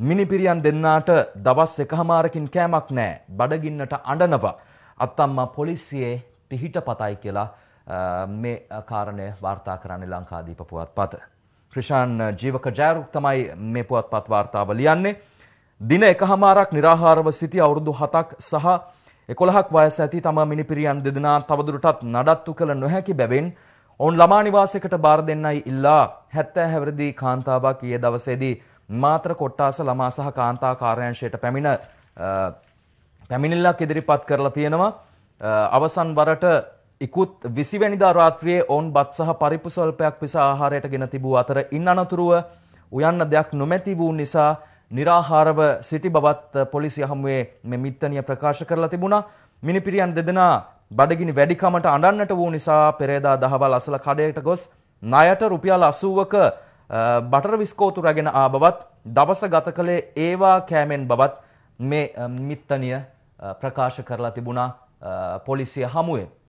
මිනිපිරියන් දෙන්නාට දවස් එකහමාරකින් කෑමක් නැහැ. බඩගින්නට අඬනවා. අත්තම්මා පොලිසියේ පිහිටපතයි කියලා මේ කාරණේ වාර්තා කරන්නේ ලංකාදීප පුවත්පත. ක්‍රිෂාන් ජීවක ජයරුක් තමයි මේ පුවත්පත් වාර්තාව ලියන්නේ. දින එකහමාරක් निराහාරව සිටි අවුරුදු 7ක් සහ 11ක් වයස ඇති තම මිනිපිරියන් දෙදෙනා තවදුරටත් නඩත්තු කළ නොහැකි බැවින් ඔවුන් ළමා නිවාසයකට බාර දෙන්නයි ඉල්ලා 70 වරදී කාන්තාවක් ඊයේ දවසේදී मात्र कोट्टास लमा सह कांता कार्यांशेट पैमिन पैमिनिल्ला किदिरिपत करला තියෙනවා අවසන් වරට ඉකුත් 20 වෙනිදා රාත්‍රියේ ඔවුන් බත් සහ පරිප්පු සල්පයක් පිස ආහාරයට ගෙන තිබූ අතර ඉන් අනතුරුව උයන්න දෙයක් නොමැති වූ නිසා निराහාරව සිටි බවත් පොලිසිය හමුවේ මේ මිත්තණිය ප්‍රකාශ කරලා තිබුණා. මිනිපිරියන් දෙදෙනා බඩගිනි වැඩිකමට අඬන්නට වූ නිසා පෙරේදා දහවල් අසල කඩේට ගොස් ණයට රුපියල් 80ක බටර් විස්කෝතු රැගෙන ආ බවත් දවස ගත කළේ ඒවා කෑමෙන් බවත් මේ මිත්තණිය ප්‍රකාශ කරලා තිබුණා පොලිසිය හමුවේ.